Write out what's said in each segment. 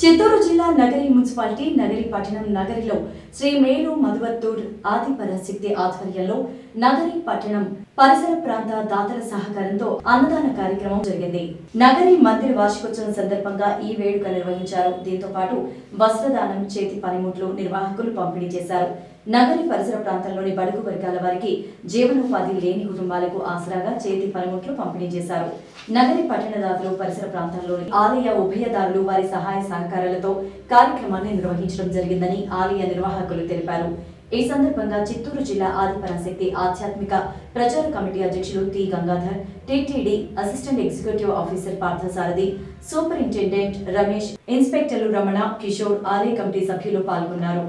చిత్తూరు జిల్లా నగరి మున్సిపాలిటీ నగరి పట్టణం నగరిలో శ్రీ మేలు మధువత్తూర్ ఆది పరాశక్తి ఆధ్వర్యంలో నగరి పట్టణం పరిసర ప్రాంత దాతల సహకారంతో అన్నదాన కార్యక్రమం జరిగింది. నగరి మందిర వార్షికోత్సవం సందర్భంగా ఈ వేడుక నిర్వహించారు. దీంతో పాటు వస్త్రదానం, చేతి పనిముట్లు నిర్వాహకులు పంపిణీ చేశారు. నగరి పరిసర ప్రాంతంలోని బడుగు వర్గాల వారికి జీవనోపాధి లేని కుటుంబాలకు ఆసరాగా చేతి పనిముట్లు పంపిణీ చేశారు. నగరి పట్టణదాతలు పరిసర ప్రాంతంలోని ఆలయ ఉభయదారులు వారి సహాయ సహకారాలతో కార్యక్రమాన్ని నిర్వహించడం జరిగిందని ఆలయ నిర్వాహకులు తెలిపారు. ఈ సందర్భంగా చిత్తూరు జిల్లా ఆదిపరాశక్తి ఆధ్యాత్మిక ప్రచార కమిటీ అధ్యక్షులు T Gangadhar, TTD assistant executive officer Parthasarathi, superintendent Ramesh, ఇన్స్పెక్టర్లు రమణ, కిషోర్ ఆలయ కమిటీ సభ్యులు పాల్గొన్నారు.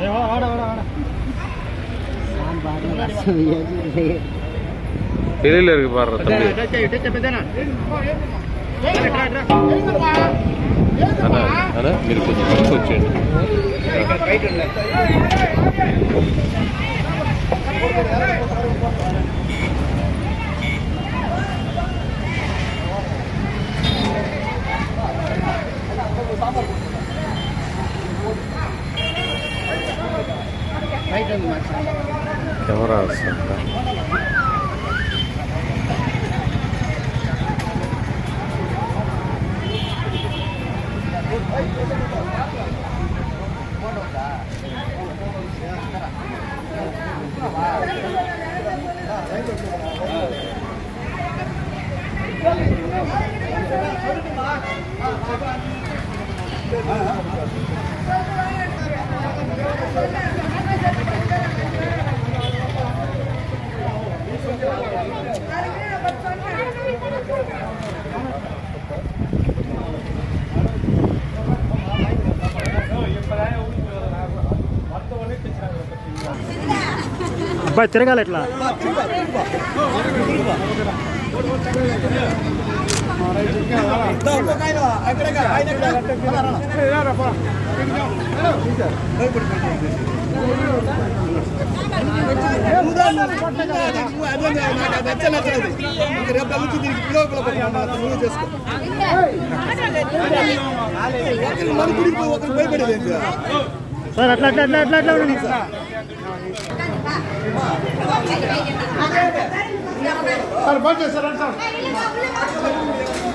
कैमरा అబ్బాయి తిరగాలి ఇట్లా సార్ అట్లా అట్లా అట్లా అట్లా అట్లా सर बच्चे सर सर